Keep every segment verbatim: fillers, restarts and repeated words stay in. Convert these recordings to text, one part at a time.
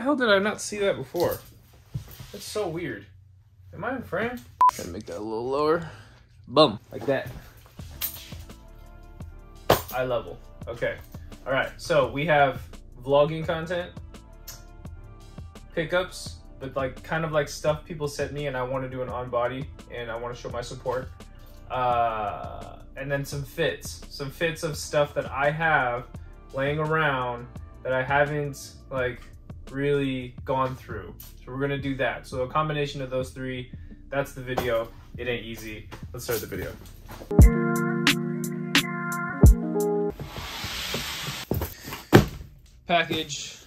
the hell did I not see that before? That's so weird. Am I in frame? Try to make that a little lower. Boom, like that. Eye level. Okay. All right. So we have vlogging content, pickups, but like kind of like stuff people sent me, and I want to do an on body, and I want to show my support. Uh, and then some fits, some fits of stuff that I have laying around that I haven't like really gone through. So we're gonna do that. So a combination of those three. That's the video. It ain't easy. Let's start the video. Package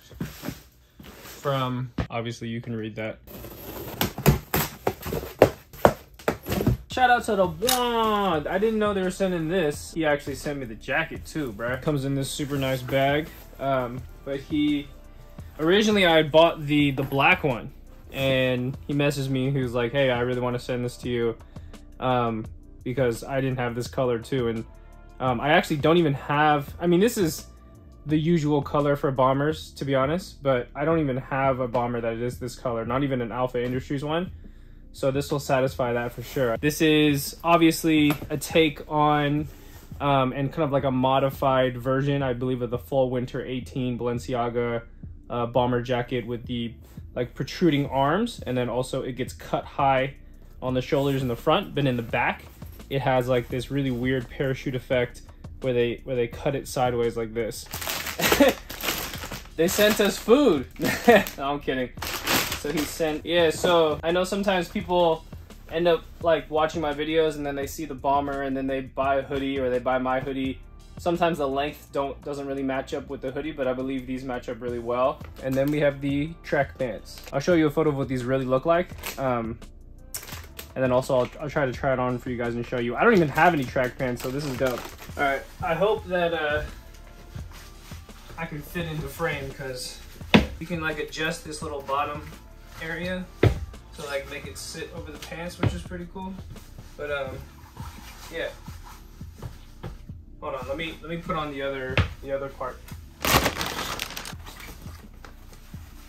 from, obviously you can read that. Shout out to the blonde. I didn't know they were sending this. He actually sent me the jacket too, bruh. Comes in this super nice bag. Um, but he, originally I bought the, the black one, and he messaged me. He was like, hey, I really want to send this to you um, because I didn't have this color too. And um, I actually don't even have, I mean, this is the usual color for bombers, to be honest, but I don't even have a bomber that is this color, not even an Alpha Industries one. So this will satisfy that for sure. This is obviously a take on um, and kind of like a modified version, I believe, of the Fall Winter eighteen Balenciaga uh, bomber jacket with the like protruding arms. And then also it gets cut high on the shoulders in the front, but in the back, it has like this really weird parachute effect where they, where they cut it sideways like this. They sent us food. No, I'm kidding. So he sent, yeah, so I know sometimes people end up like watching my videos and then they see the bomber and then they buy a hoodie or they buy my hoodie. Sometimes the length don't doesn't really match up with the hoodie, but I believe these match up really well. And then we have the track pants. I'll show you a photo of what these really look like. Um, and then also I'll, I'll try to try it on for you guys and show you. I don't even have any track pants, so this is dope. All right, I hope that uh, I can fit into frame because you can like adjust this little bottom area to like make it sit over the pants, which is pretty cool. But um, yeah. Hold on, let me let me put on the other the other part.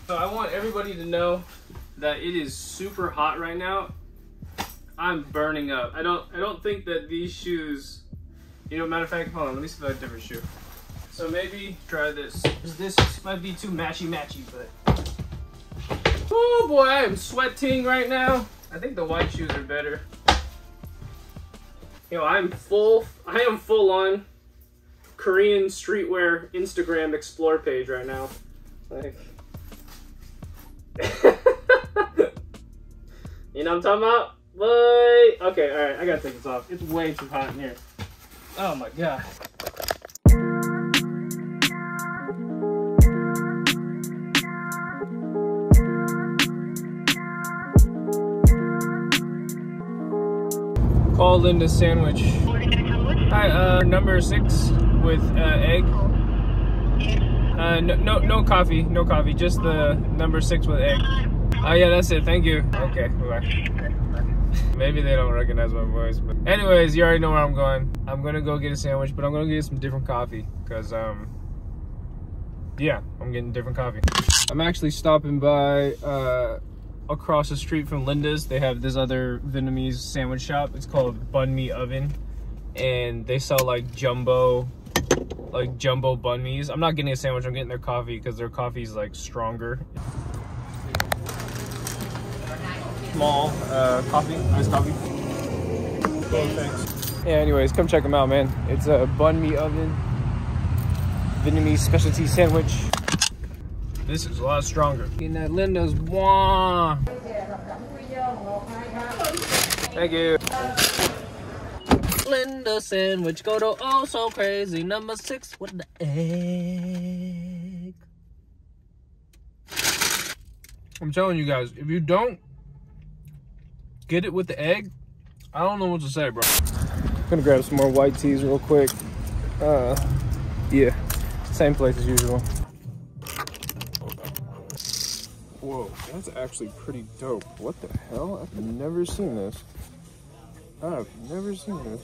So I want everybody to know that it is super hot right now. I'm burning up. I don't I don't think that these shoes. You know, matter of fact, hold on, let me see if I have a different shoe. So maybe try this. This might be too matchy-matchy, but... Oh boy, I am sweating right now. I think the white shoes are better. Yo, I'm full, I am full on Korean streetwear Instagram explore page right now. Like... You know what I'm talking about? Boy! Okay, all right, I gotta take this off. It's way too hot in here. Oh my God. Call Linda's sandwich. Hi, uh, number six with uh, egg. Uh, no, no, no coffee, no coffee. Just the number six with egg. Oh yeah, that's it. Thank you. Okay, bye-bye. Maybe they don't recognize my voice, but anyways, you already know where I'm going. I'm gonna go get a sandwich, but I'm gonna get some different coffee, cause um, yeah, I'm getting different coffee. I'm actually stopping by. Uh, across the street from Linda's, they have this other Vietnamese sandwich shop. It's called Bun Mi Oven, and they sell like jumbo like jumbo bun mi's. I'm not getting a sandwich, I'm getting their coffee because their coffee's like stronger. Small uh coffee, iced coffee. Oh, thanks. Yeah, anyways, come check them out, man. It's a Bun Mi Oven Vietnamese specialty sandwich. This is a lot stronger. In that Linda's one. Thank you. Linda sandwich go to oh so crazy. Number six with the egg. I'm telling you guys, if you don't get it with the egg, I don't know what to say, bro. I'm gonna grab some more white teas real quick. Uh, yeah, same place as usual. Whoa, that's actually pretty dope. What the hell? I've never seen this. I've never seen this.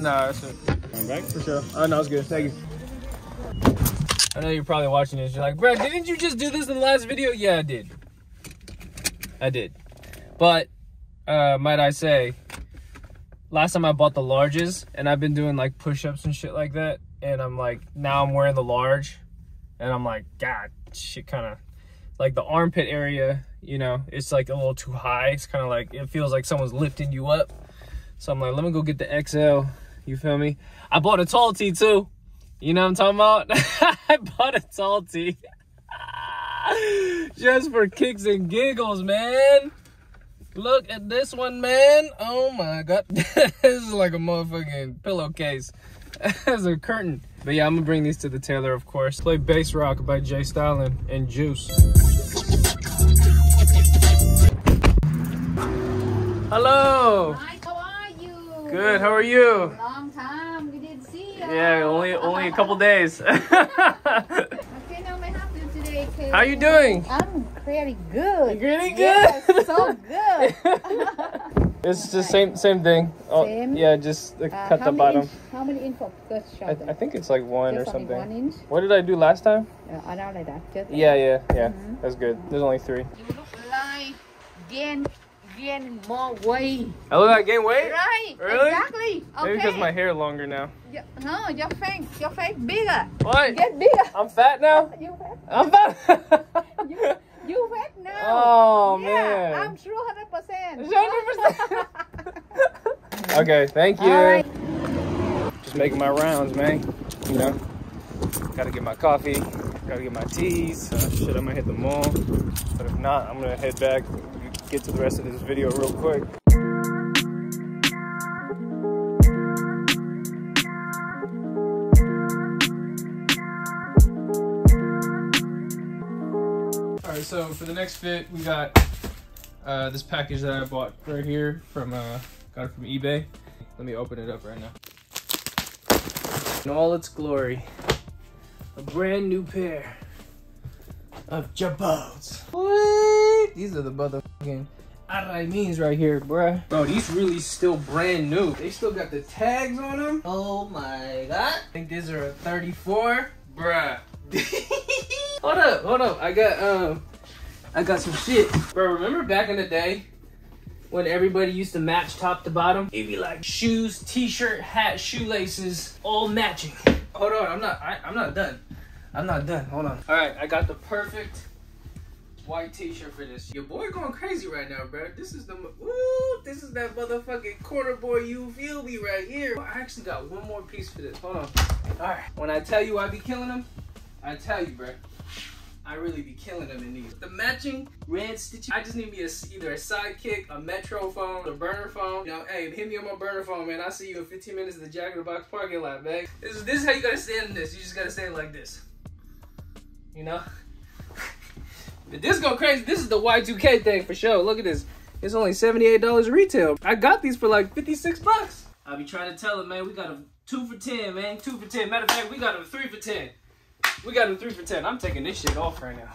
Nah, that's it. I'm back for sure. Oh, no, it's good. Thank you. I know you're probably watching this. You're like, bro, didn't you just do this in the last video? Yeah, I did. I did. But, uh, might I say, last time I bought the larges, and I've been doing, like, push-ups and shit like that. And I'm like, now I'm wearing the large. And I'm like, God, shit kind of, like, the armpit area, you know, it's, like, a little too high. It's kind of like, it feels like someone's lifting you up. So I'm like, let me go get the X L. You feel me? I bought a tall tee, too. You know what I'm talking about? I bought a tall tee. Just for kicks and giggles, man. Look at this one, man. Oh my God. This is like a motherfucking pillowcase. That's a curtain. But yeah, I'm gonna bring these to the tailor, of course. Play Bass Rock by Jay Stylin and Juice. Hello. Hi, how are you? Good, how are you? Long time, we didn't see you. Yeah, only only a couple days. How are you doing? I'm pretty good. You're pretty good? Yeah, so good. It's the same same thing. Oh, same? Yeah, just uh, cut the bottom. Inch, how many inch of the shoulder? I, I think it's like one just or something. One inch? What did I do last time? Uh, I don't like that. Just yeah, yeah, yeah. Mm-hmm. That's good. There's only three. You look like gain, gain more weight. I look like I gain weight? Right. Really? Exactly. Okay. Maybe because my hair longer now. Yeah, no, your face, your face bigger. What? Get bigger. I'm fat now? You fat? I'm fat. you, you fat now. Oh, yeah, man. I'm true one hundred percent. one hundred percent. Okay, thank you. Right. Just making my rounds, man. You know, gotta get my coffee, gotta get my teas. Uh, shit, I might hit the mall. But if not, I'm gonna head back, get to the rest of this video real quick. So for the next fit, we got uh, this package that I bought right here from uh, got it from eBay. Let me open it up right now. In all its glory, a brand new pair of Jabos. What? These are the motherfucking Araimins right here, bruh. Bro, these really still brand new. They still got the tags on them. Oh my God! I think these are a thirty-four, bruh. Hold up, hold up. I got um. I got some shit. Bro, remember back in the day when everybody used to match top to bottom? It'd be like shoes, t-shirt, hat, shoelaces, all matching. Hold on, I'm not, I, I'm not done. I'm not done, hold on. All right, I got the perfect white t-shirt for this. Your boy going crazy right now, bro. This is the, ooh, this is that motherfucking corner boy, you feel me right here. I actually got one more piece for this, hold on. All right, when I tell you I be killing them, I tell you, bro. I really be killing them in these. The matching red stitching. I just need me a, either a Sidekick, a Metro phone, a burner phone. You know, hey, hit me on my burner phone, man. I'll see you in fifteen minutes in the Jack in the Box parking lot, man. This is, this is how you gotta stand in this. You just gotta stand like this. You know? But this go crazy. This is the Y two K thing for sure. Look at this. It's only seventy-eight dollars retail. I got these for like fifty-six bucks. I'll be trying to tell them, man, we got a two for ten, man. two for ten. Matter of fact, we got a three for ten. We got them three for ten. I'm taking this shit off right now.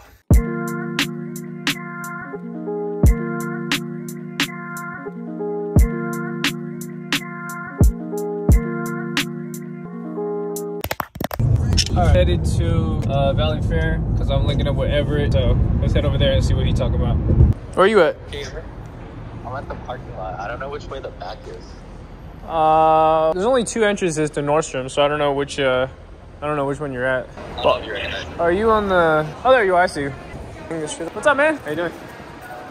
All right, headed to uh, Valley Fair because I'm linking up with Everett. So let's head over there and see what he talking about. Where are you at? I'm at the parking lot. I don't know which way the back is. Uh, there's only two entrances to Nordstrom, so I don't know which. Uh, I don't know which one you're at. Well, you're at. Are you on the... Oh, there you are. I see you. What's up, man? How you doing?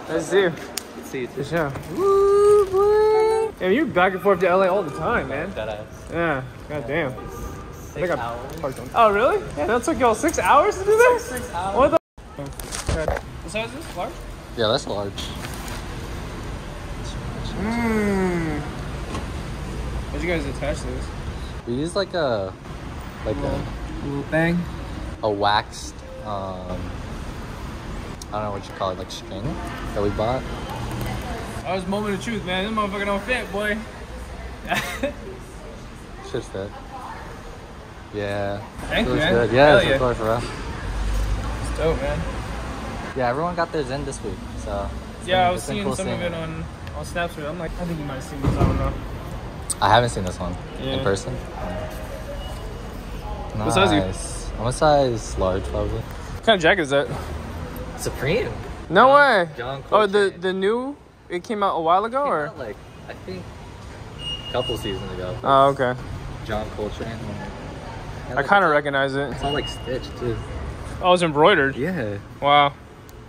Nice to see you. Good to see you, too. Good show. Woo, woo. Damn, you're back and forth to L A all the time, man. Yeah, goddamn. Yeah, six I hours. Parked on. Oh, really? Yeah, that took y'all six hours to do that? Six, six hours. What the... What size is this? Large? Yeah, that's large. Mmm. How'd you guys attach to this? We use like a... Like a little, a little bang, a waxed, um, I don't know what you call it, like string that we bought. That was moment of truth, man. This motherfucker don't fit, boy. Shit's fit. Yeah. Thank you, man. Good. Yeah, it's yeah. for us. It's dope, man. Yeah, everyone got theirs in this week, so. Yeah, been, I was seeing cool some seeing of it on, on Snapchat. I'm like, I think you might have seen this, I don't know. I haven't seen this one yeah. in person. Nice. What size are you? I'm a size large, probably. What kind of jacket is that? Supreme. No John, way. John oh, the the new. It came out a while ago, it came or out like I think a couple seasons ago. Oh, okay. John Coltrane. I kind of recognize it. It's all like stitched too. Oh, it's embroidered. Yeah. Wow.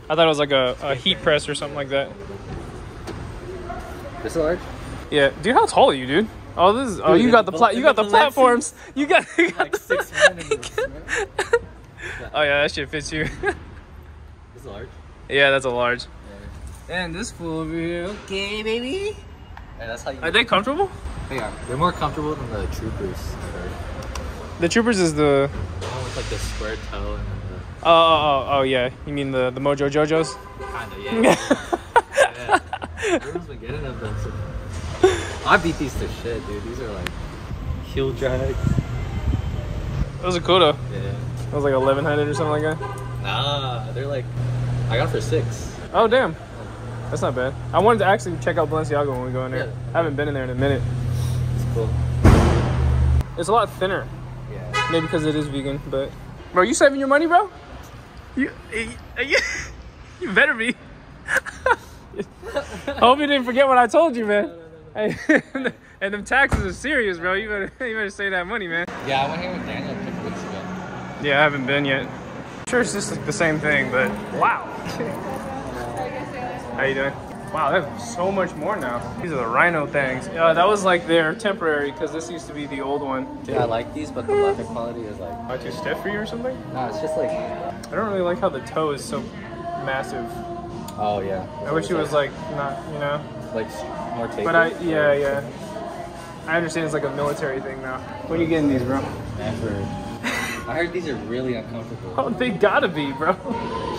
I thought it was like a, a heat press or something like that. This large? Yeah, dude. How tall are you, dude? Oh, this is. Oh, dude, you, got the pla you got the you got the platforms. You got. You got like the six minutes. Oh yeah, that shit fits you. It's large. Yeah, that's a large. Yeah. And this fool over here. Okay, baby. Hey, that's how you. Are they comfortable? They are. They're more comfortable than the Troopers. The Troopers is the. The one with like the square toe and. Then the... Oh, oh, oh, oh, yeah. You mean the the Mojo Jojos? Kinda, yeah. yeah. yeah, yeah. Everyone's been getting them. So... I beat these to shit, dude. These are like heel drags. Those are cool though. Yeah. That was like eleven hundred or something like that. Nah, they're like I got for six. Oh damn, that's not bad. I wanted to actually check out Balenciaga when we go in there. Yeah. I haven't been in there in a minute. It's cool. It's a lot thinner. Yeah. Maybe because it is vegan, but bro, you saving your money, bro? You, you, you better be. Hope you didn't forget what I told you, man. Hey, and them taxes are serious, bro. You better, you better save that money, man. Yeah, I went here with Daniel a couple weeks ago. Yeah, I haven't been yet. Sure, it's just like the same thing, but wow. How you doing? Wow, they have so much more now. These are the Rhino things. Uh, that was like their temporary, because this used to be the old one. Yeah, I like these, but the leather quality is like... Not too stiff for you or something? No, it's just like... I don't really like how the toe is so massive. Oh, yeah. That's I wish it was like, not, you know? Like more tapered. But I, yeah, yeah. I understand it's like a military thing now. What are you getting these, bro? Never. I heard these are really uncomfortable. Oh, they gotta be, bro.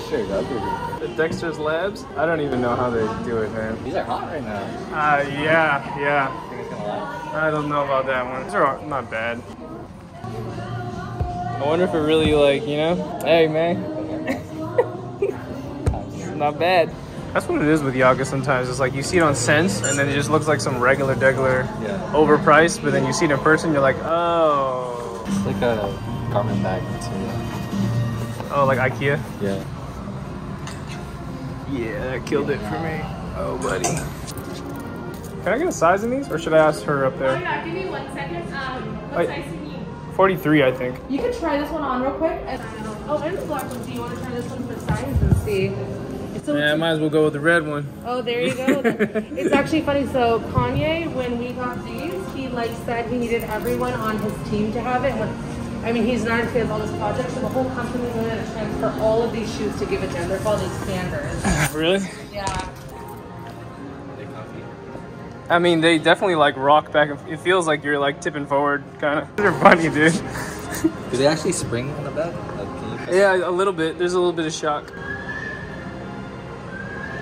Sure, gotta be. The Dexter's Labs? I don't even know how they do it, man. These are hot right now. Uh, yeah, yeah. I think it's gonna last. I don't know about that one. These are not bad. I wonder if it really, like, you know? Hey, man. Not bad. That's what it is with Yaga sometimes. It's like you see it on scents and then it just looks like some regular degular yeah. overpriced, but then you see it in person, you're like, oh. It's like a garment bag too. Oh, like IKEA? Yeah. Yeah, that killed it for me. Oh, buddy. Can I get a size in these or should I ask her up there? Oh, yeah, give me one second. Um, what I, size do you need? forty-three, I think. You can try this one on real quick. And, oh, and the black one. Do you want to try this one for size and see? So yeah, I might as well go with the red one. Oh, there you go. It's actually funny. So Kanye, when we got these, he like said he needed everyone on his team to have it. I mean, he's not fan of all this project, so the whole company wanted to transfer all of these shoes to give a gender. They're called expanders. Really? Yeah. I mean, they definitely like rock back. It feels like you're like tipping forward, kind of. They're funny, dude. Do they actually spring on the back? Like, yeah, a little bit. There's a little bit of shock.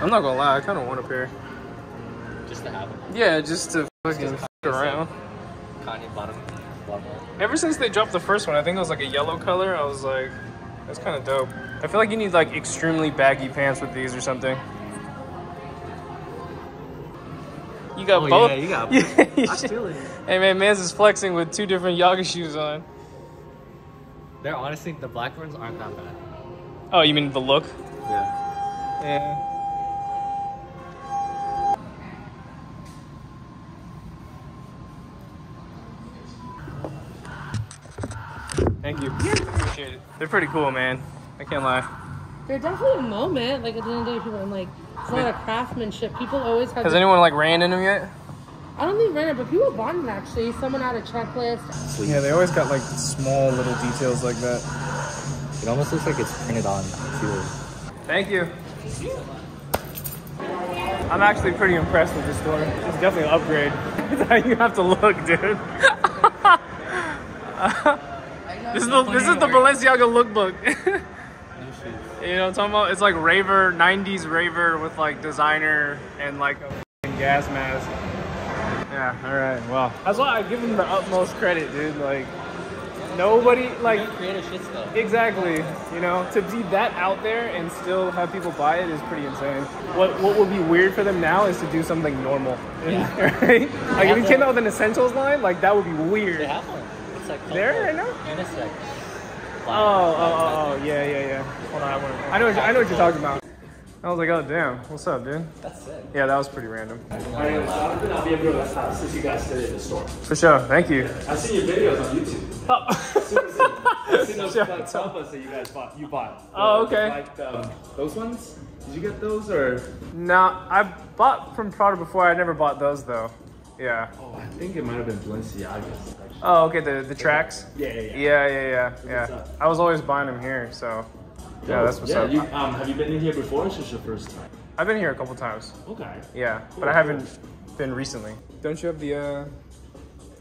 I'm not gonna lie, I kind of want a pair. Just to have them. Yeah, just to fucking f around. Kanye bottom, bottom. Ever since they dropped the first one, I think it was like a yellow color. I was like, that's kind of dope. I feel like you need like extremely baggy pants with these or something. You got oh, both. Yeah, you got both. I feel it. Hey man, Mans is flexing with two different Yaga shoes on. They're honestly, the black ones aren't that bad. Oh, you mean the look? Yeah. Yeah. Thank you. Yeah. Appreciate it. They're pretty cool, man. I can't lie. They're definitely a moment. Like at the end of the day, people are like, it's a lot of craftsmanship. People always have. Has anyone like ran into them yet? I don't think ran it, but people bought them actually. Someone had a checklist. Yeah, they always got like small little details like that. It almost looks like it's printed on too. Thank you. Thank you. I'm actually pretty impressed with this store. It's definitely an upgrade. That's how you have to look, dude. uh, This is the, this is the Balenciaga lookbook. You know what I'm talking about? It's like raver, nineties raver with like designer and like a gas mask. Yeah, all right, well. That's why I give him the utmost credit, dude. Like, Nobody, like, you creative shit stuff. Exactly. You know, to be that out there and still have people buy it is pretty insane. What what would be weird for them now is to do something normal. Yeah. Right? Like, if you came out with an essentials line, like, that would be weird. They have one. It's like there right now? Unisex. Oh, oh, oh, yeah, yeah, yeah. Hold on, I want to. I know, I know what you're talking about. I was like, oh damn, what's up, dude? That's sick. Yeah, that was pretty random. Alright, I'll be able to last time since you guys stayed in the store. For sure, thank you. I've seen your videos on YouTube. Oh. Seriously. I've seen those sure. like, tapas that you guys bought. You bought. Oh, the, okay. Like um, those ones? Did you get those or? Nah, I bought from Prada before. I never bought those though. Yeah. Oh, I think it might have been Balenciaga's. Actually. Oh, okay, the the tracks. Yeah, yeah, yeah, yeah, yeah. yeah, yeah. yeah. I was always buying them here, so. Yeah, that's what's yeah, up. You, um, have you been in here before? Or is this your first time? I've been here a couple times. Okay. Yeah, cool, but I haven't cool. been recently. Don't you have the? Uh...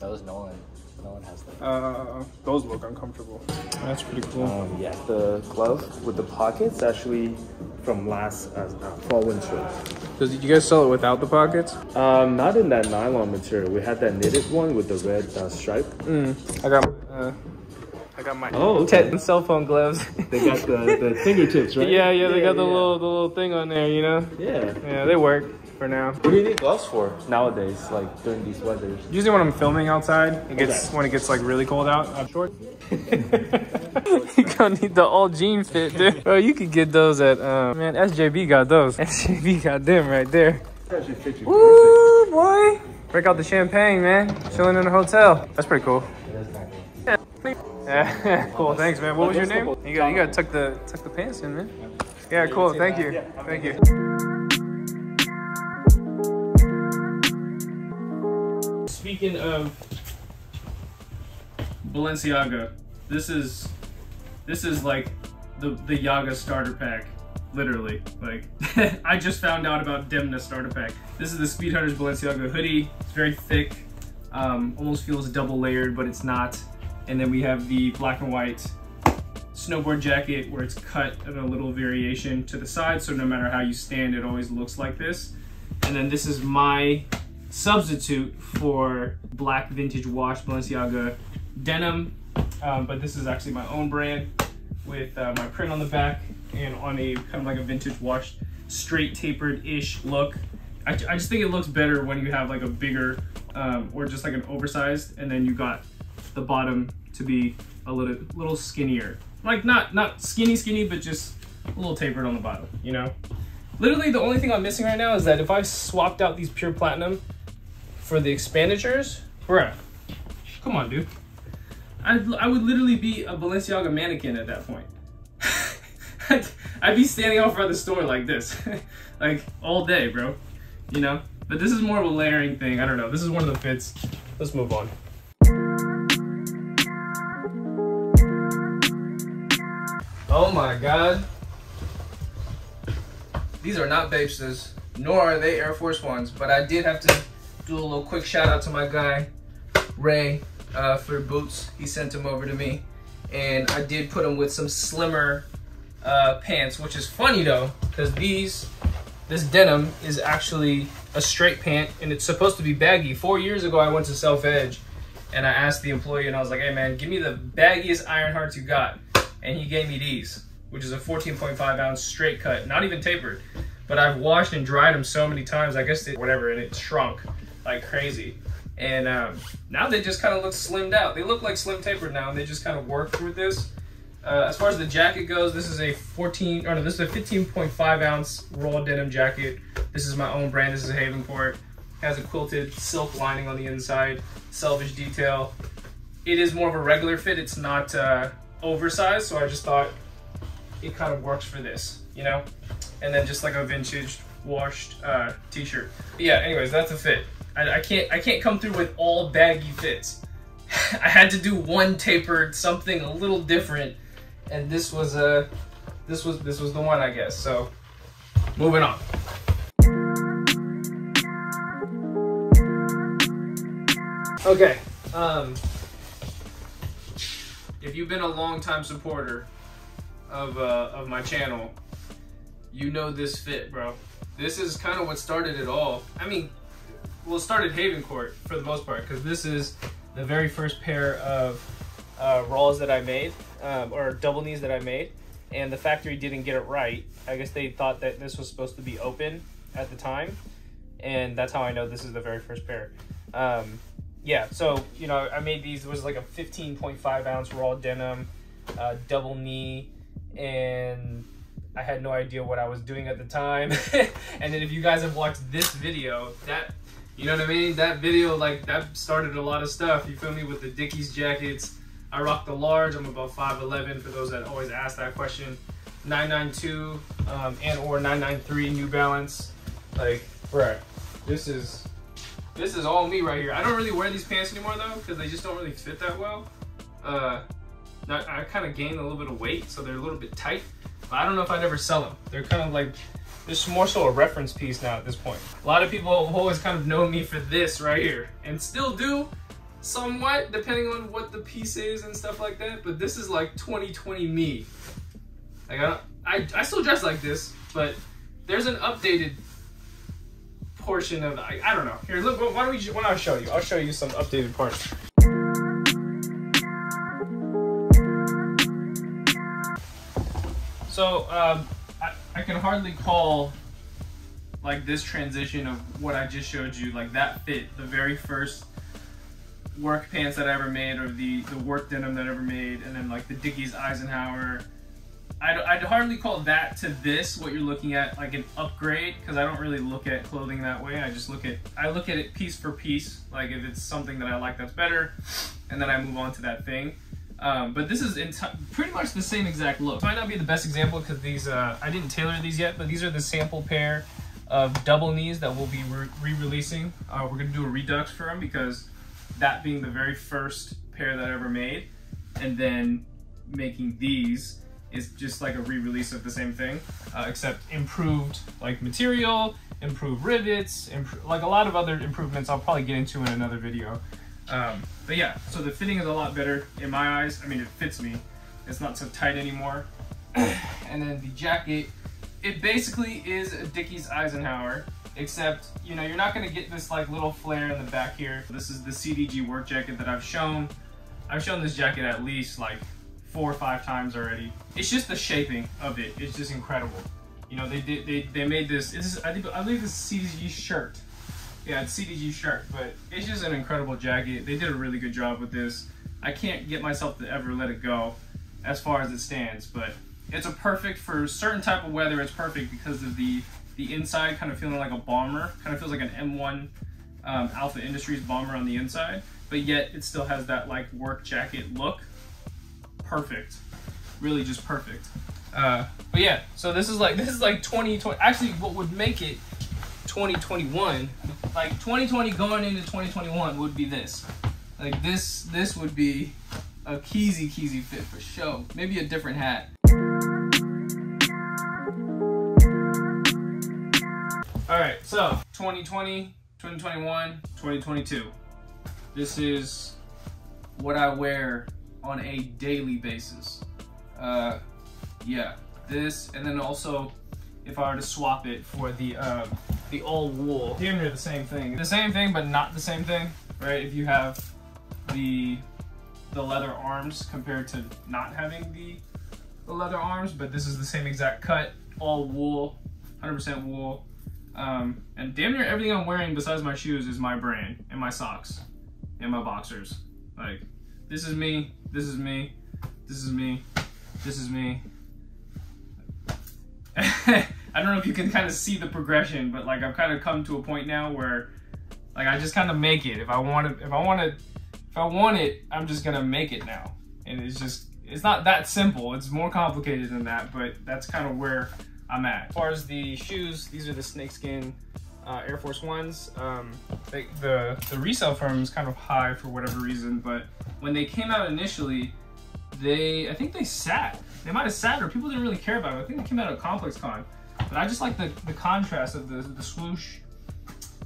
That was Nolan. Nolan has that. Uh, those look uncomfortable. That's pretty cool. Um, yeah, the glove with the pockets actually from last uh, fall winter. Does you guys sell it without the pockets? Um, not in that nylon material. We had that knitted one with the red uh, stripe. Mm. I got. Uh... I got my oh, okay. cell phone gloves. They got the, the fingertips, right? Yeah, yeah, they yeah, got the yeah. little the little thing on there, you know? Yeah. Yeah, they work for now. What do you need gloves for nowadays, like during these weathers? Usually when I'm filming outside, it gets okay. when it gets like really cold out, I'm short. You gonna need the all jean fit, dude. Bro, you could get those at, um, man, S J B got those. S J B got them right there. That should fit you. Ooh, boy. Break out the champagne, man. Chilling in a hotel. That's pretty cool. It is not good. Yeah. Yeah, cool. Thanks, man. What was your name? You got, you got to tuck the, tuck the pants in, man. Yeah, cool. Thank you. Thank you. Speaking of Balenciaga, this is this is like the the Yaga starter pack, literally. Like, I just found out about Demna starter pack. This is the Speed Hunters Balenciaga hoodie. It's very thick. Um, almost feels double layered, but it's not. And then we have the black and white snowboard jacket where it's cut in a little variation to the side. So no matter how you stand, it always looks like this. And then this is my substitute for black vintage wash Balenciaga denim. Um, but this is actually my own brand with uh, my print on the back and on a kind of like a vintage wash, straight tapered-ish look. I, I just think it looks better when you have like a bigger um, or just like an oversized, and then you got the bottom to be a little little skinnier, like not not skinny skinny, but just a little tapered on the bottom, you know. Literally the only thing I'm missing right now is that if I swapped out these Pure Platinum for the Expanditures, bruh, come on, dude, I, I would literally be a Balenciaga mannequin at that point. I'd, I'd be standing out front of the store like this like all day, bro, you know. But this is more of a layering thing. I don't know, this is one of the fits. Let's move on. Oh my God. These are not Bapestas, nor are they Air Force Ones, but I did have to do a little quick shout out to my guy, Ray, uh, for boots. He sent them over to me, and I did put them with some slimmer uh, pants, which is funny though, because these, this denim is actually a straight pant, and it's supposed to be baggy. Four years ago, I went to Self Edge, and I asked the employee, and I was like, hey man, give me the baggiest Ironhearts you got. And he gave me these, which is a fourteen point five ounce straight cut, not even tapered. But I've washed and dried them so many times, I guess they, whatever, and it shrunk like crazy. And um, now they just kind of look slimmed out. They look like slim tapered now, and they just kind of work with this. Uh, as far as the jacket goes, this is a fourteen, or no, this is a fifteen point five ounce raw denim jacket. This is my own brand. This is a Havenport. It has a quilted silk lining on the inside, selvage detail. It is more of a regular fit. It's not. Uh, oversized, so I just thought it kind of works for this, you know. And then just like a vintage washed uh t-shirt. Yeah, anyways, that's a fit. I, I can't I can't come through with all baggy fits. I had to do one tapered, something a little different, and this was a uh, this was this was the one, I guess. So moving on. Okay, um if you've been a long-time supporter of, uh, of my channel, you know this fit, bro. This is kind of what started it all. I mean, well, it started Havencourt for the most part, because this is the very first pair of uh, raws that I made, um, or double knees that I made, and the factory didn't get it right. I guess they thought that this was supposed to be open at the time, and that's how I know this is the very first pair. Um, yeah, so, you know, I made these. It was like a fifteen point five ounce raw denim, uh, double knee, and I had no idea what I was doing at the time. And then if you guys have watched this video, that, you know what I mean? That video, like, that started a lot of stuff, you feel me, with the Dickies jackets. I rocked the large. I'm about five eleven, for those that always ask that question. nine ninety-two um, and or nine ninety-three New Balance. Like, bruh, this is, this is all me right here. I don't really wear these pants anymore, though, because they just don't really fit that well. Uh, I, I kind of gained a little bit of weight, so they're a little bit tight. But I don't know if I'd ever sell them. They're kind of like, it's more so a reference piece now at this point. A lot of people have always kind of known me for this right here, and still do somewhat, depending on what the piece is and stuff like that. But this is like twenty twenty me. Like, I, I, I still dress like this, but there's an updated portion of, I, I don't know. Here, look, why don't we, why don't I show you? I'll show you some updated parts. So, um, I can hardly call like this transition of what I just showed you, like that fit, the very first work pants that I ever made, or the, the work denim that I ever made, and then like the Dickies Eisenhower. I'd, I'd hardly call that to this, what you're looking at, like an upgrade, because I don't really look at clothing that way. I just look at, I look at it piece for piece, like if it's something that I like that's better, and then I move on to that thing. Um, but this is pretty much the same exact look. Might not be the best example because these, uh, I didn't tailor these yet, but these are the sample pair of double knees that we'll be re-releasing. Uh, we're going to do a redux for them because that being the very first pair that I ever made, and then making these is just like a re-release of the same thing, uh, except improved like material, improved rivets, imp like a lot of other improvements I'll probably get into in another video. Um, but yeah, so the fitting is a lot better in my eyes. I mean, it fits me. It's not so tight anymore. And then the jacket, it basically is a Dickies Eisenhower, except, you know, you're not going to get this like little flare in the back here. This is the C D G work jacket that I've shown. I've shown this jacket at least like four or five times already. It's just the shaping of it. It's just incredible. You know, they did, they, they made this, this is, I think, I believe this is C D G shirt. Yeah, it's C D G shirt, but it's just an incredible jacket. They did a really good job with this. I can't get myself to ever let it go as far as it stands, but it's a perfect for certain type of weather. It's perfect because of the, the inside kind of feeling like a bomber, kind of feels like an M one um, Alpha Industries bomber on the inside, but yet it still has that like work jacket look. Perfect, really just perfect. Uh, but yeah, so this is like, this is like twenty twenty, actually what would make it twenty twenty-one, like twenty twenty going into twenty twenty-one would be this. Like this, this would be a keezy keezy fit for show. Maybe a different hat. All right, so twenty twenty, twenty twenty-one, twenty twenty-two. This is what I wear on a daily basis. Uh, yeah, this, and then also if I were to swap it for the, um, the old wool, damn near the same thing. The same thing, but not the same thing, right? If you have the the leather arms compared to not having the, the leather arms, but this is the same exact cut, all wool, one hundred percent wool. Um, and damn near everything I'm wearing besides my shoes is my brand, and my socks, and my boxers. Like, this is me, this is me, this is me, this is me. I don't know if you can kind of see the progression, but like I've kind of come to a point now where like I just kind of make it. If I want to, if I want to, if I want it, I'm just going to make it now. And it's just, it's not that simple. It's more complicated than that, but that's kind of where I'm at. As far as the shoes, these are the snakeskin uh, Air Force Ones. Um, they, the, the resale firm is kind of high for whatever reason, but when they came out initially, they, I think they sat. They might have sat, or people didn't really care about it. I think they came out of Complex Con. But I just like the, the contrast of the, the swoosh,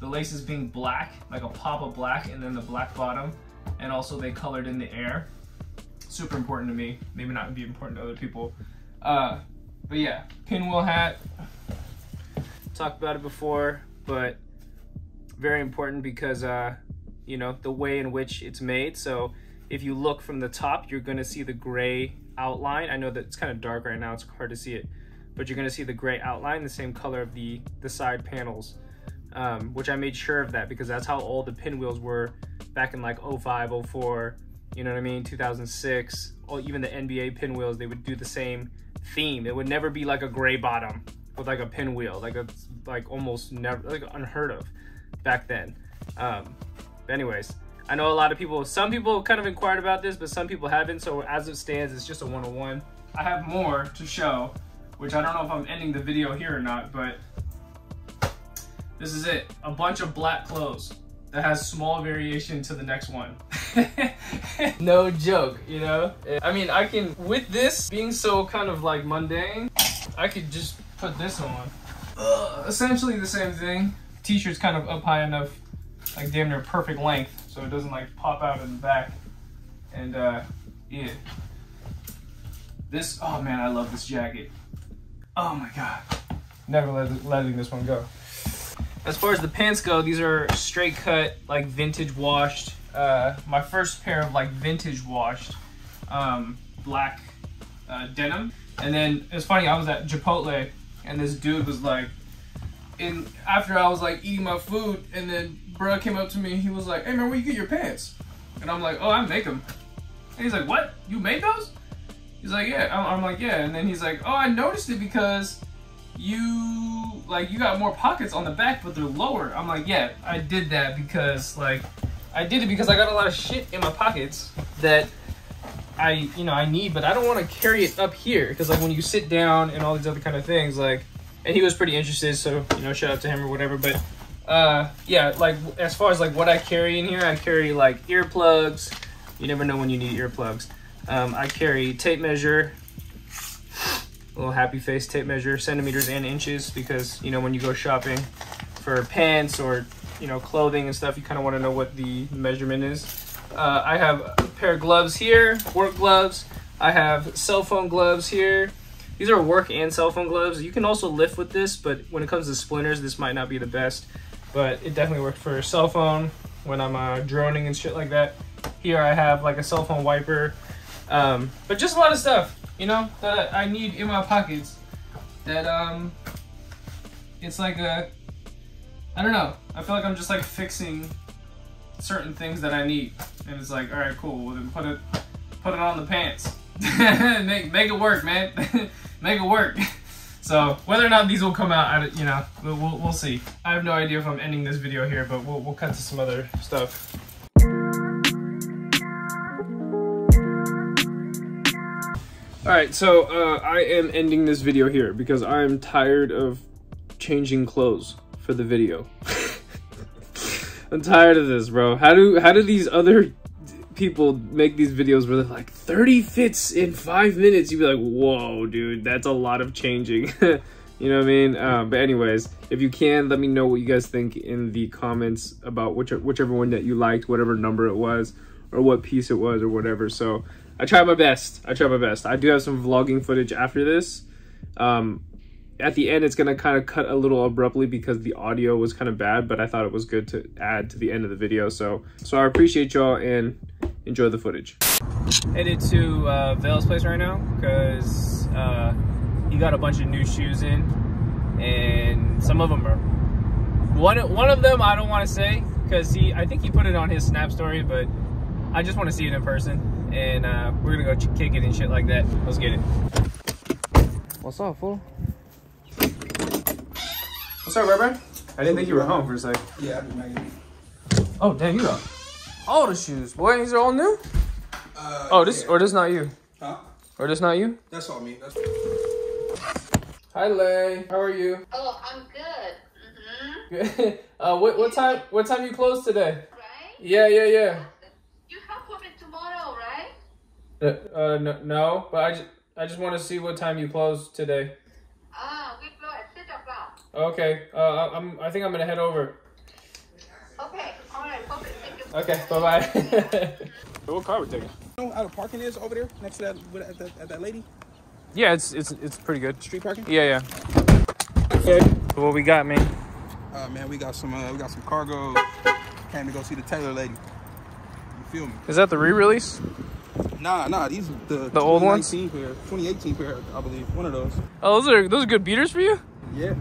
the laces being black, like a pop of black, and then the black bottom. And also they colored in the air. Super important to me. Maybe not be important to other people. Uh, but yeah, pinwheel hat. Talked about it before, but very important because, uh, you know, the way in which it's made. So If you look from the top, you're going to see the gray outline. I know that it's kind of dark right now, it's hard to see it, but you're going to see the gray outline, the same color of the, the side panels, um, which I made sure of that because that's how old the pinwheels were back in like oh five, oh four, you know what I mean, two thousand six, or even the N B A pinwheels, they would do the same theme. It would never be like a gray bottom with like a pinwheel, like a, like almost never, like unheard of back then. Um, anyways, I know a lot of people, some people kind of inquired about this, but some people haven't. So as it stands, it's just a one oh one. I have more to show, which I don't know if I'm ending the video here or not, but this is it. A bunch of black clothes that has small variation to the next one. No joke, you know? I mean, I can, with this being so kind of like mundane, I could just put this on. Ugh, essentially the same thing. T-shirt's kind of up high enough, like damn near perfect length, so it doesn't like pop out in the back. And uh, yeah. This, oh man, I love this jacket. Oh my God. Never let, letting this one go. As far as the pants go, these are straight cut, like vintage washed. Uh, my first pair of like vintage washed um, black uh, denim. And then it was funny, I was at Chipotle and this dude was like, and after I was like eating my food, and then bruh came up to me, he was like, hey man, where you get your pants? And I'm like, oh, I make them. And he's like, what? You made those? He's like, yeah. I'm, I'm like, yeah. And then he's like, oh, I noticed it because you, like, you got more pockets on the back, but they're lower. I'm like, yeah, I did that because, like, I did it because I got a lot of shit in my pockets that I, you know, I need, but I don't want to carry it up here because, like, when you sit down and all these other kind of things, like, and he was pretty interested, so, you know, shout out to him or whatever. But uh, yeah, like, as far as like what I carry in here, I carry like earplugs. You never know when you need earplugs. Um, I carry tape measure, a little happy face tape measure, centimeters and inches, because, you know, when you go shopping for pants or, you know, clothing and stuff, you kind of want to know what the measurement is. Uh, I have a pair of gloves here, work gloves. I have cell phone gloves here. These are work and cell phone gloves. You can also lift with this, but when it comes to splinters, this might not be the best, but it definitely worked for a cell phone when I'm uh, droning and shit like that. Here I have like a cell phone wiper, um, but just a lot of stuff, you know, that I need in my pockets that um, it's like a, I don't know. I feel like I'm just like fixing certain things that I need. And it's like, all right, cool. Well, then put it, put it on the pants. make, make it work, man. Make it work. So whether or not these will come out, I, you know, we'll, we'll, we'll see. I have no idea if I'm ending this video here, but we'll, we'll cut to some other stuff. All right, so uh, I am ending this video here because I am tired of changing clothes for the video. I'm tired of this, bro. How do, how do these other people make these videos where they're like thirty fits in five minutes? You'd be like, whoa, dude, that's a lot of changing. You know what I mean? Um, but anyways, if you can, let me know what you guys think in the comments about which, whichever one that you liked, whatever number it was, or what piece it was, or whatever. So I try my best. I try my best. I do have some vlogging footage after this. Um, at the end, it's gonna kind of cut a little abruptly because the audio was kind of bad, but I thought it was good to add to the end of the video. So, so I appreciate y'all and enjoy the footage. Headed to uh, Vale's place right now because uh, he got a bunch of new shoes in, and some of them are one. One of them I don't want to say because he, I think he put it on his Snap story, but I just want to see it in person, and uh, we're gonna go kick it and shit like that. Let's get it. What's up, fool? What's up, bro? I didn't think you were home for a sec. Yeah, I've been making it. Oh, damn, you got all the shoes, boy. These are all new. Uh, oh, this yeah. Or this not you? Huh? Or this not you? That's all me. That's... Hi, Lay. How are you? Oh, I'm good. Mm-hmm. Good. uh, what what time? What time you close today? Right? Yeah, yeah, yeah. You have coming tomorrow, right? Uh, uh no, no, but I just I just want to see what time you close today. Ah, we close at six o'clock. Okay. Uh, I'm. I think I'm gonna head over. Okay. All right. Okay. Okay, bye-bye. What car we taking? You know how the parking is over there next to that, at that, at that lady? Yeah, it's it's it's pretty good. Street parking? Yeah, yeah. Okay. So what we got, man? Uh, man, we got some uh, we got some cargo. Came to go see the Taylor lady. You feel me? Is that the re-release? Nah, nah, these are the, the old ones? Pair, twenty eighteen pair, I believe, one of those. Oh, those are, those are good beaters for you? Yeah,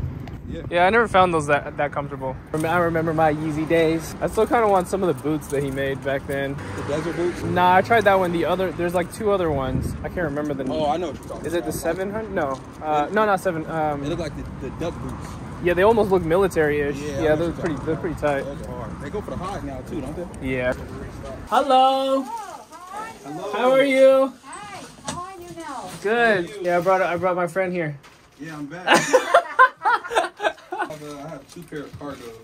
yeah. Yeah, I never found those that, that comfortable. I remember my Yeezy days. I still kind of want some of the boots that he made back then. The desert boots? Nah, I tried that one. The other, there's like two other ones. I can't remember the name. Oh, I know what you're talking Is about. It the seven hundred? No, uh, no, not seven. Um, they look like the, the duck boots. Yeah, they almost look military-ish. Yeah, yeah they're pretty, they're pretty tight. Those are hard. They go for the hot now too, don't they? Yeah. Hello. Hello. How are you? Hi. How are you now? Good. You? Yeah, I brought I brought my friend here. Yeah, I'm back. I have two pair of cargoes.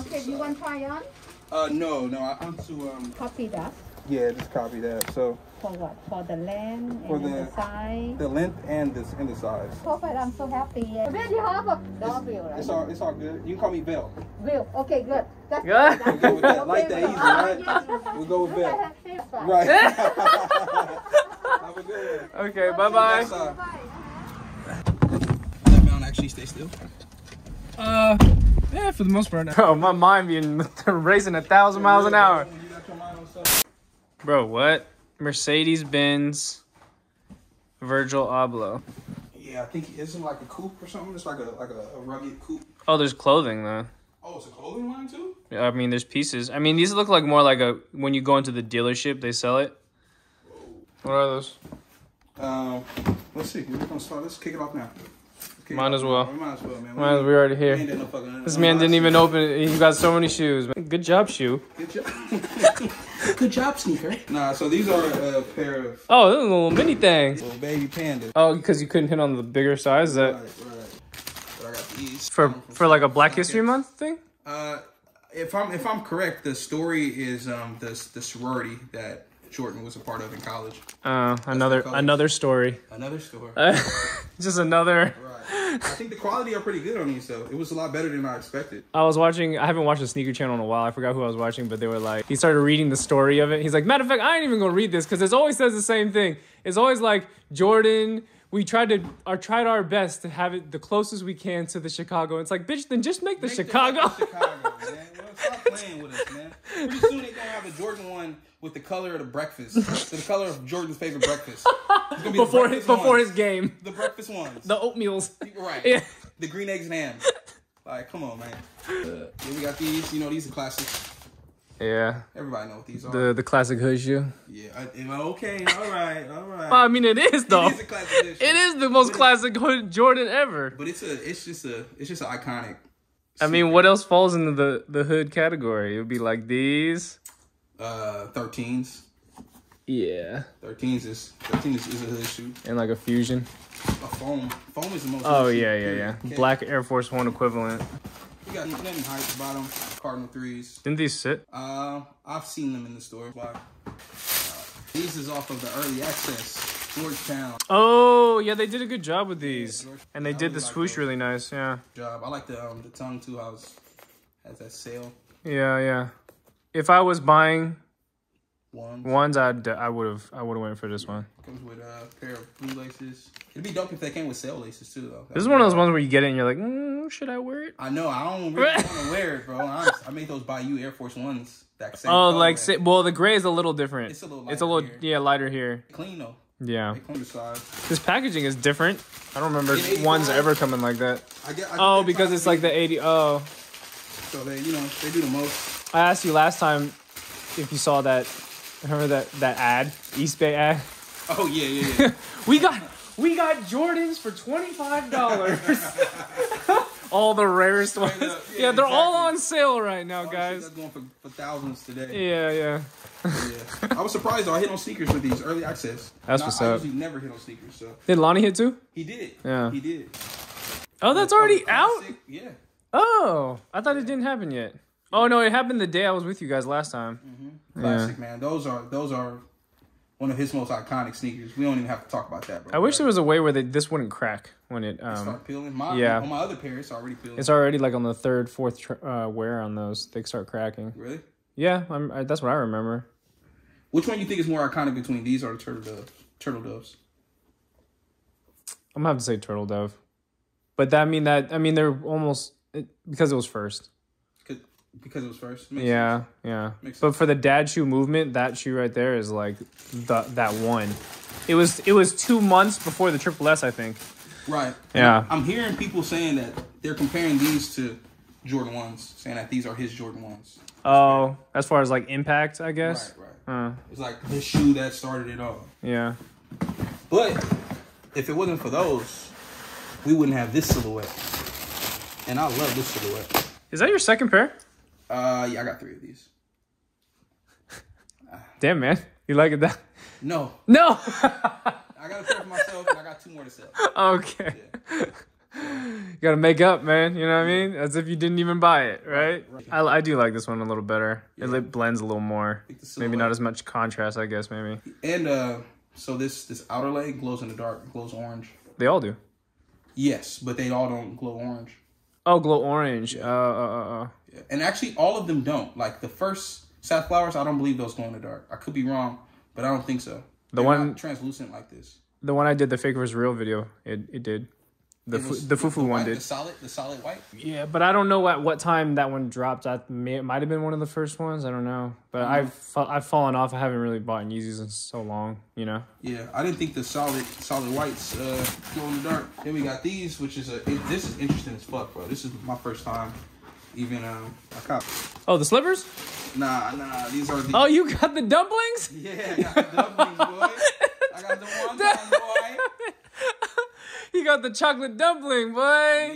Okay, do you want to try on? Uh, no, no, I, I'm too um. Copy that. Yeah, just copy that. So. For what? For the length and the, the size. The length and this and the size. Perfect. I'm so happy. Where do you have a W? It's all it's all good. You can call me Bill. Bill. Okay, good. That's good. We'll go with that. Like that easy, right? Yes. We'll go with Bill. Right. Have a good one. Okay. Bye bye. Does that mount actually stay still? Uh, yeah, for the most part. Oh, my mind being racing a thousand miles an hour. Bro, what? Mercedes-Benz Virgil Abloh. Yeah, I think it's like a coupe or something. It's like a like a, a rugged coupe. Oh, there's clothing though. Oh, it's a clothing line too? Yeah, I mean there's pieces. I mean these look like more like a when you go into the dealership they sell it. Whoa. What are those? Um let's see. We're gonna start let's kick it off now. Might as well. We might as well, man. Might as we're already here. We no fucking, this no man didn't even open it. He got so many shoes, man. Good job, shoe. Good job. Good job, sneaker. Nah, so these are a pair of... Oh, those are little mini things. Little baby panda. Oh, because you couldn't hit on the bigger size? That... Right, right. But I got these. For, for like a Black History Month thing? Uh, if I'm if I'm correct, the story is um the, the sorority that Jordan was a part of in college. Uh, another another story. Another story. Uh, just another... Right. I think the quality are pretty good on these though. It was a lot better than I expected. I was watching, I haven't watched the sneaker channel in a while. I forgot who I was watching, but they were like, he started reading the story of it. He's like, matter of fact, I ain't even gonna read this because it always says the same thing. It's always like, Jordan, we tried to, or tried our best to have it the closest we can to the Chicago. It's like, bitch, then just make the make Chicago. The Chicago, man. Stop playing with us, man. Pretty soon they're gonna have a Jordan one with the color of the breakfast. So the color of Jordan's favorite breakfast. It's gonna be before his before ones. His game. The breakfast ones. The oatmeals. Right. Yeah. The green eggs and ham. Like, come on, man. Uh, then we got these. You know, these are classics. Yeah. Everybody know what these are. The the classic hood shoe. Yeah. I, okay. All right. All right. Well, I mean, it is though. It is a classic hood shoe. It is the most but classic hood Jordan ever. But it's a. It's just a. It's just an iconic. I mean, what else falls into the, the hood category? It would be like these. Uh, thirteens. Yeah. Thirteens is thirteen is, is a hood shoe. And like a Fusion. A foam. Foam is the most. Oh, yeah, yeah, yeah. Okay. Black Air Force One equivalent. We got nothing high at the bottom. Cardinal threes. Didn't these sit? Uh, I've seen them in the store. Wow. Uh, these is off of the early access. Georgetown. Oh, yeah, they did a good job with these. Yeah, and they I did really the swoosh like really nice, yeah. Job. I like the um the tongue too. I was at that sale. Yeah, yeah. If I was buying ones, ones I'd I would have I would have went for this one. Comes with a pair of blue laces. It'd be dope if they came with sale laces too though. That'd this is one of those ones where you get it and you're like, mm, should I wear it? I know, I don't really want to wear it, bro. Honest, I made those Bayou Air Force Ones that same. Oh, like say, well the gray is a little different. It's a little lighter. It's a little here. Yeah, lighter here. Clean though. Yeah. This packaging is different. I don't remember ones ever coming like that. I get, I oh, because it's like the eighty. Oh. So they, you know, they do the most. I asked you last time if you saw that. Remember that that ad, East Bay ad. Oh yeah, yeah, yeah. we got we got Jordans for twenty five dollars. All the rarest ones. Yeah, yeah, they're exactly. all on sale right now, oh, guys. That's going for, for thousands today. Yeah, yeah. Yeah. I was surprised though. I hit on sneakers with these early access. That's what's up. I usually never hit on sneakers. So did Lonnie hit too? He did. Yeah, he did. Oh, that's already out. Yeah. Oh, I thought it didn't happen yet. Oh no, it happened the day I was with you guys last time. Mm-hmm. Classic, yeah. Man. Those are those are one of his most iconic sneakers. We don't even have to talk about that, bro. I wish there was a way where they, this wouldn't crack when it um. It start peeling. My, yeah. On my other pair, it's already peeling. It's already like on the third, fourth tr uh, wear on those. They start cracking. Really? Yeah, I'm, I, that's what I remember. Which one do you think is more iconic between these or the Turtle Dove? Turtle Doves. I'm gonna have to say Turtle Dove, but that I mean that I mean they're almost it, because it was first. Because it was first. Makes yeah, sense. yeah. Makes but sense. For the dad shoe movement, that shoe right there is like the that one. It was it was two months before the Triple S, I think. Right. Yeah. I'm hearing people saying that they're comparing these to Jordan ones, saying that these are his Jordan ones. Oh, as far as like impact, I guess. Right, right. Uh. It's like the shoe that started it all. Yeah. But if it wasn't for those, we wouldn't have this silhouette. And I love this silhouette. Is that your second pair? Uh, yeah, I got three of these. Damn, man. You like it that? No. No! I got a pair for myself, and I got two more to sell. Okay. Yeah. You got to make up, man. You know what I mean? As if you didn't even buy it, right? right. I, I do like this one a little better. Yeah. It blends a little more. Maybe not as much contrast, I guess, maybe. And uh, so this, this outer leg glows in the dark, glows orange. They all do? Yes, but they all don't glow orange. Oh, glow orange. Yeah. Uh, uh, uh. Yeah. And actually, all of them don't. Like, the first safflowers, I don't believe those glow in the dark. I could be wrong, but I don't think so. The They're one not translucent like this. The one I did, the fake versus real video, it, it did. The it was, the fufu the white, one did. The solid, the solid white? Yeah, but I don't know at what time that one dropped. That may, it might have been one of the first ones. I don't know. But mm-hmm. I've fa I've fallen off. I haven't really bought Yeezys in so long, you know? Yeah, I didn't think the solid solid whites uh, glow in the dark. Then we got these, which is a... It, this is interesting as fuck, bro. This is my first time even um, a cop. Oh, the slippers? Nah, nah. These are the... Oh, you got the dumplings? Yeah, I got the dumplings, boy. I got the one time, boy. You got the chocolate dumpling, boy. Yeah.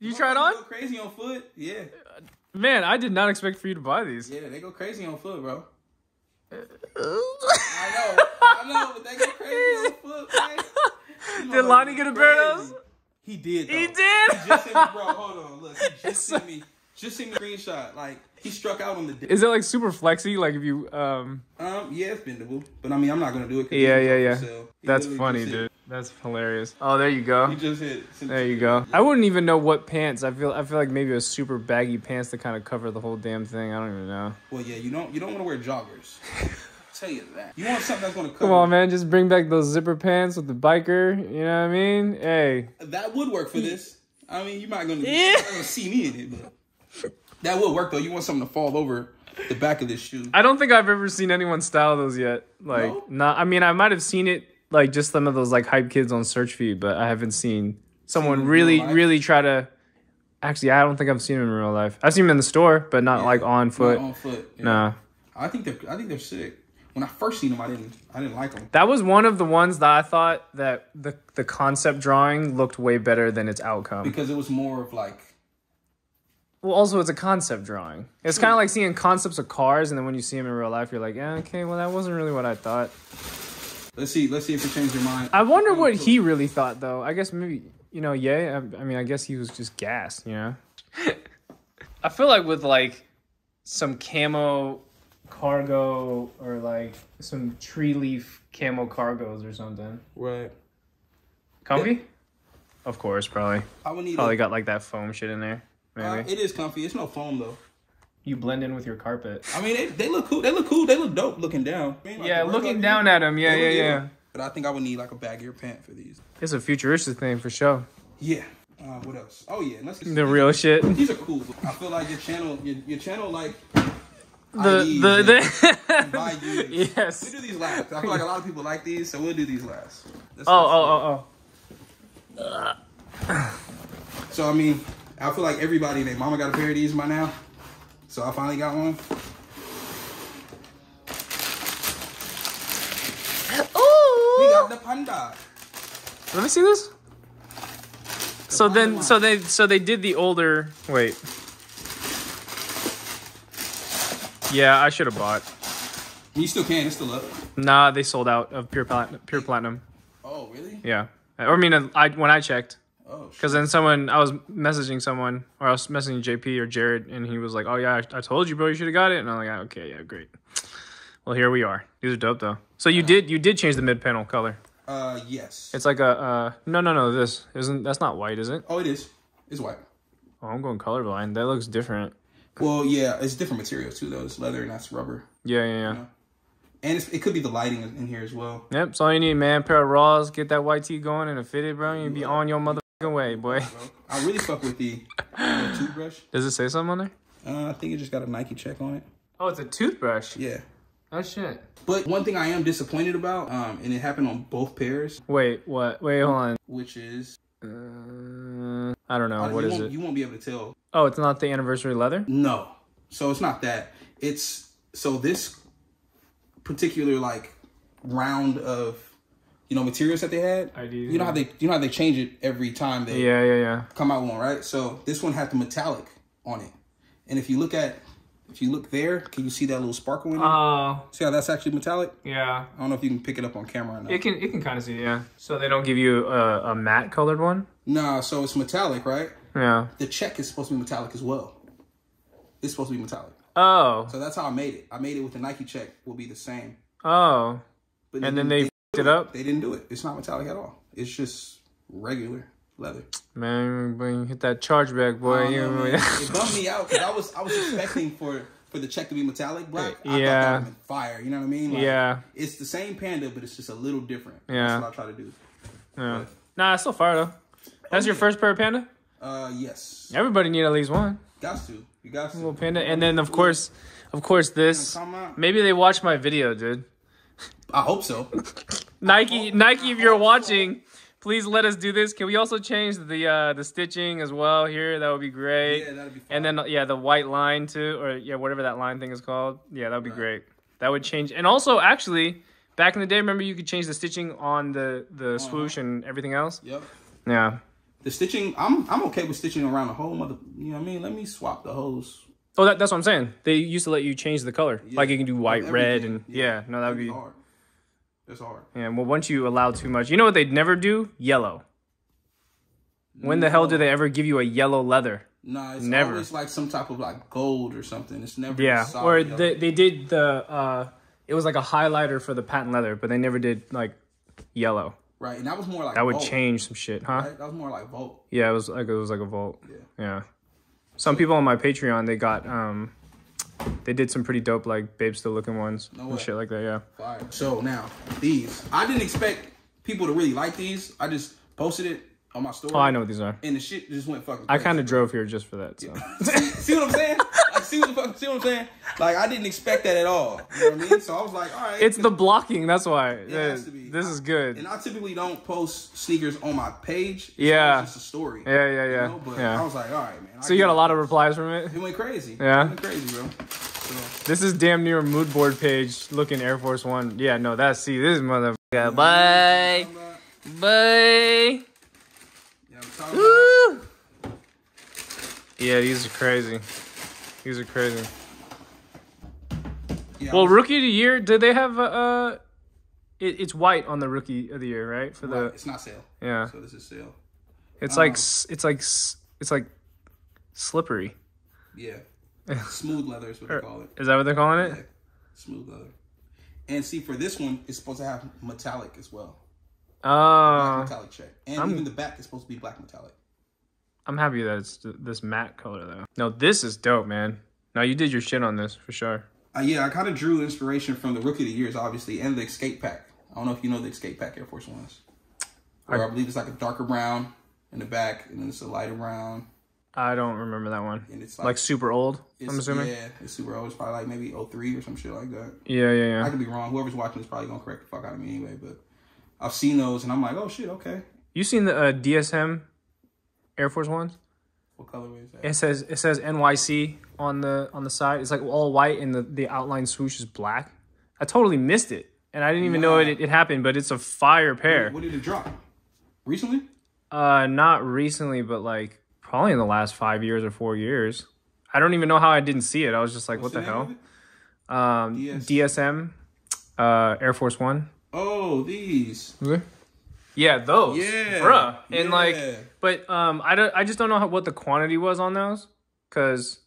You, you tried on? They go crazy on foot. Yeah. Man, I did not expect for you to buy these. Yeah, they go crazy on foot, bro. I know. I know, but they go crazy on foot, man. Did Lonnie get a pair of those? He did, though. He did? He just sent me, bro. Hold on. Look, he just sent me. Just seen the screenshot, like, he struck out on the day. Is it, like, super flexy? Like, if you, um... Um, yeah, it's bendable. But, I mean, I'm not going to do it. Cause yeah, yeah, yeah. So that's funny, dude. That's hilarious. Oh, there you go. You just hit. There you go. I wouldn't even know what pants. I feel I feel like maybe a super baggy pants to kind of cover the whole damn thing. I don't even know. Well, yeah, you don't, you don't want to wear joggers. Tell you that. You want something that's going to cover. Come on, man. Just bring back those zipper pants with the biker. You know what I mean? Hey. That would work for this. I mean, you're not going to see me in it, but... That will work, though. You want something to fall over the back of this shoe. I don't think I've ever seen anyone style those yet. Like, no? not. I mean, I might have seen it, like, just some of those, like, hype kids on search feed, but I haven't seen someone seen really, really try to... Actually, I don't think I've seen them in real life. I've seen them in the store, but not, yeah, like, on foot. Not on foot. Yeah. Nah. I think they're, I think they're sick. When I first seen them, I didn't, I didn't like them. That was one of the ones that I thought that the, the concept drawing looked way better than its outcome. Because it was more of, like... Well, also, it's a concept drawing. It's kind of like seeing concepts of cars, and then when you see them in real life, you're like, yeah, okay, well, that wasn't really what I thought. Let's see. Let's see if it changed your mind. I wonder what he really thought, though. I guess maybe, you know, yeah. I, I mean, I guess he was just gassed, you know? I feel like with, like, some camo cargo or, like, some tree leaf camo cargos or something. Right. Comfy? Yeah. Of course, probably. I would need probably got, like, that foam shit in there. Uh, it is comfy. It's no foam, though. You blend in with your carpet. I mean, they, they look cool. They look cool. They look dope looking down. I mean, like, yeah, looking down at them. Yeah, yeah, yeah. Them. But I think I would need, like, a baggier pant for these. It's a futuristic thing for sure. Yeah. Uh, what else? Oh, yeah. Let's just, the real these, shit. These are cool. I feel like your channel, your, your channel, like... The, I D, the, the... you. Yes. We do these last. I feel like a lot of people like these, so we'll do these last. That's oh, oh, oh, oh. So, I mean... I feel like everybody, their mama got a pair of these by now. So I finally got one. Ooh. We got the panda. Let me see this. The so then one. so they so they did the older wait. Yeah, I should have bought. You still can, it's still up. Nah, they sold out of pure platinum pure platinum. Oh, really? Yeah. Or I mean I when I checked. Oh, because then someone, I was messaging someone, or I was messaging J P or Jared, and he was like, oh, yeah, I, I told you, bro, you should have got it. And I'm like, okay, yeah, great. Well, here we are. These are dope, though. So you uh, did you did change the mid-panel color. Uh, yes. It's like a, uh, no, no, no, this. Isn't, that's not white, is it? Oh, it is. It's white. Oh, I'm going colorblind. That looks different. Well, yeah, it's different material, too, though. It's leather and that's rubber. Yeah, yeah, yeah. You know? And it's, it could be the lighting in here as well. Yep, so all you need, man, pair of Raws, get that white tee going and a fitted, bro. You'd be on your mother... Away, boy. I really fuck with the, the toothbrush. Does it say something on there? Uh, I think it just got a Nike check on it. Oh, it's a toothbrush? Yeah. Oh, shit. But one thing I am disappointed about, um, and it happened on both pairs. Wait, what? Wait, hold on. Which is... Uh, I don't know. Uh, what is it? You won't be able to tell. Oh, it's not the anniversary leather? No. So it's not that. It's... So this particular, like, round of... You know, materials that they had. I do. You know how they, you know how they change it every time they yeah, yeah, yeah. come out with one, right? So this one had the metallic on it, and if you look at, if you look there, can you see that little sparkle in it? Oh, uh, see how that's actually metallic? Yeah. I don't know if you can pick it up on camera or not. It can, it can kind of see, yeah. So they don't give you a, a matte colored one? Nah, so it's metallic, right? Yeah. The check is supposed to be metallic as well. It's supposed to be metallic. Oh. So that's how I made it. I made it with the Nike check. Will be the same. Oh. But and then, then they. they it up they didn't do it. It's not metallic at all. It's just regular leather, man. When you hit that chargeback, boy, you know, it bummed me out because i was i was expecting for for the check to be metallic black. I yeah thought that would've been fire, you know what I mean? Like, yeah, it's the same Panda, but it's just a little different. Yeah, that's what I try to do. Yeah, but, nah, it's still fire though. That's okay. Your first pair of Panda? Uh yes, everybody need at least one. Got to. You got to. Little Panda. And then of course of course this, maybe they watched my video, dude. I hope so. Nike, hope, Nike, if you're watching, so. Please let us do this. Can we also change the uh, the stitching as well here? That would be great. Yeah, that'd be fun. And then, yeah, the white line too, or yeah, whatever that line thing is called. Yeah, that would be right. great. That would change. And also, actually, back in the day, remember you could change the stitching on the the uh-huh. swoosh and everything else. Yep. Yeah. The stitching, I'm I'm okay with stitching around the whole mother. You know what I mean? Let me swap the hose. Oh, that, that's what I'm saying. They used to let you change the color. Yeah. Like you can do white, Everything. red, and yeah. yeah no, that would be hard. That's hard. Yeah, well, once you allow too much, you know what they'd never do? Yellow. When no. the hell do they ever give you a yellow leather? No, nah, it's never. Always like some type of like gold or something. It's never. Yeah, or they, they did the. Uh, it was like a highlighter for the patent leather, but they never did like yellow. Right, and that was more like that Volt. Would change some shit, huh? Right? That was more like Volt. Yeah, it was like it was like a Volt. Yeah. Yeah. Some people on my Patreon, they got, um, they did some pretty dope, like, Babe Still Looking ones no and shit like that, yeah. Fire. So now, these. I didn't expect people to really like these. I just posted it on my story. Oh, I know what these are. And the shit just went fucking crazy. I kind of drove here just for that, so. See what I'm saying? Like, see what, the fuck, see what I'm saying? Like, I didn't expect that at all. You know what I mean? So I was like, all right. It's the blocking, that's why. It has to be. This is good. And I typically don't post sneakers on my page. It's yeah. It's just a story. Yeah, yeah, yeah. You know? But yeah. I was like, all right, man. So you got a lot of replies from it? It went crazy. Yeah. It went crazy, bro. So. This is damn near a mood board page looking Air Force One. Yeah, no, that's, see, this motherfucker. Yeah, bye. Bye. Yeah, I'm Woo. Yeah, these are crazy. These are crazy. Yeah, well, rookie of the year, did they have a, uh it, it's white on the rookie of the year, right? For right. the It's not sale. Yeah. So this is sale. It's um, like it's like it's like slippery. Yeah. Smooth leather is what they call it. Is that what they're calling it? Yeah. Smooth leather. And see, for this one, it's supposed to have metallic as well. Oh. Black metallic check. And I'm, even the back is supposed to be black metallic. I'm happy that it's th this matte color, though. No, this is dope, man. No, you did your shit on this, for sure. Uh, yeah, I kind of drew inspiration from the Rookie of the Years, obviously, and the Escape Pack. I don't know if you know the Escape Pack Air Force Ones. Or I, I believe it's like a darker brown in the back, and then it's a lighter brown. I don't remember that one. And it's like, like super old, it's, I'm assuming? Yeah, it's super old. It's probably like maybe oh three or some shit like that. Yeah, yeah, yeah. I could be wrong. Whoever's watching is probably going to correct the fuck out of me anyway, but I've seen those, and I'm like, oh, shit, okay. You seen the uh, D S M... Air Force Ones. What colorway is that? It says it says N Y C on the on the side. It's like all white, and the the outline swoosh is black. I totally missed it, and I didn't even nah. know it, it happened. But it's a fire pair. Wait, what did it drop? Recently? Uh, not recently, but like probably in the last five years or four years. I don't even know how I didn't see it. I was just like, What's what the, the hell? Um, D S M, uh, Air Force One. Oh, these. Okay. Yeah, those. Yeah. Bruh. And yeah. like, but um, I, don't, I just don't know how, what the quantity was on those, because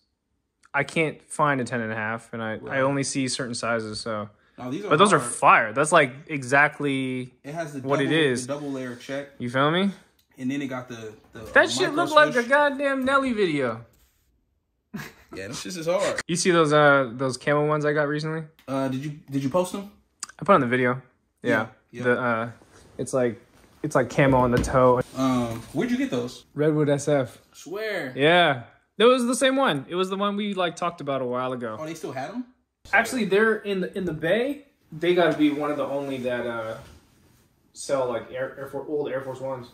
I can't find a ten and a half, and I, right. I only see certain sizes, so. No, these are but those hard. Are fire. That's like exactly it has the what double, it is. The double layer check. You feel me? And then it got the. the that shit looked like a goddamn Nelly video. Yeah, this shit is hard. You see those uh those camel ones I got recently? Uh, did you did you post them? I put on the video. Yeah. yeah, yeah. The uh, it's like. It's like camo on the toe. Um, where'd you get those? Redwood S F. Swear. Yeah. That was the same one. It was the one we like talked about a while ago. Oh, they still had them? Actually, they're in the in the Bay. They got to be one of the only that uh, sell like Air, Air Force, old Air Force Ones.